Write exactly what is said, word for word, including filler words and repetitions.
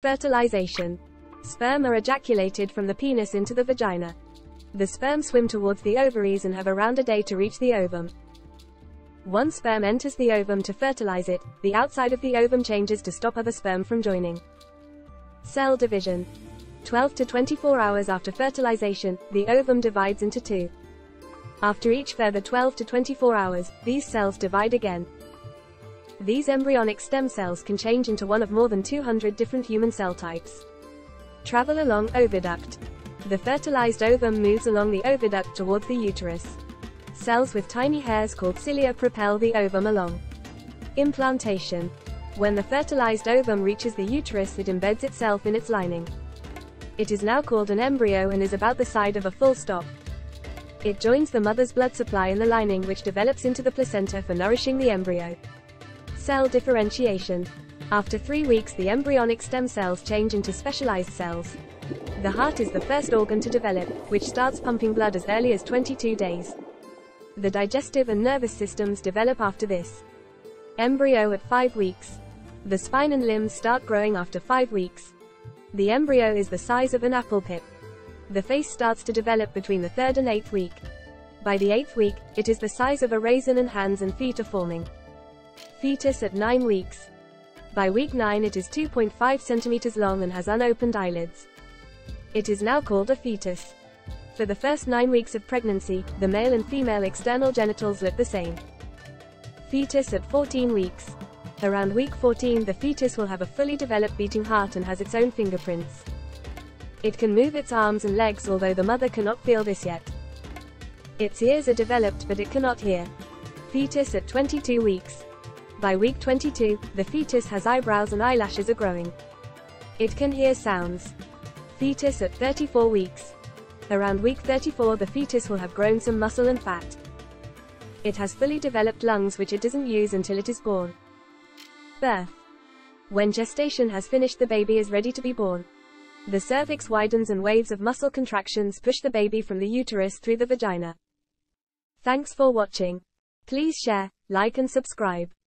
Fertilization. Sperm are ejaculated from the penis into the vagina. The sperm swim towards the ovaries and have around a day to reach the ovum. Once sperm enters the ovum to fertilize it, the outside of the ovum changes to stop other sperm from joining. Cell division. twelve to twenty-four hours after fertilization, the ovum divides into two. After each further twelve to twenty-four hours, these cells divide again. These embryonic stem cells can change into one of more than two hundred different human cell types. Travel along oviduct. The fertilized ovum moves along the oviduct towards the uterus. Cells with tiny hairs called cilia propel the ovum along. Implantation. When the fertilized ovum reaches the uterus, it embeds itself in its lining. It is now called an embryo and is about the size of a full stop. It joins the mother's blood supply in the lining, which develops into the placenta for nourishing the embryo. Cell differentiation. After three weeks, the embryonic stem cells change into specialized cells. The heart is the first organ to develop, which starts pumping blood as early as twenty-two days. The digestive and nervous systems develop after this. Embryo at five weeks. The spine and limbs start growing after five weeks. The embryo is the size of an apple pip. The face starts to develop between the third and eighth week. By the eighth week, it is the size of a raisin and hands and feet are forming. Fetus at nine weeks. By week nine it is two point five centimeters long and has unopened eyelids. It is now called a fetus. For the first nine weeks of pregnancy, the male and female external genitals look the same. Fetus at fourteen weeks. Around week fourteen the fetus will have a fully developed beating heart and has its own fingerprints. It can move its arms and legs, although the mother cannot feel this yet. Its ears are developed but it cannot hear. Fetus at twenty-two weeks. By week twenty-two, the fetus has eyebrows and eyelashes are growing. It can hear sounds. Fetus at thirty-four weeks. Around week thirty-four the fetus will have grown some muscle and fat. It has fully developed lungs which it doesn't use until it is born. Birth. When gestation has finished, the baby is ready to be born. The cervix widens and waves of muscle contractions push the baby from the uterus through the vagina. Thanks for watching. Please share, like and subscribe.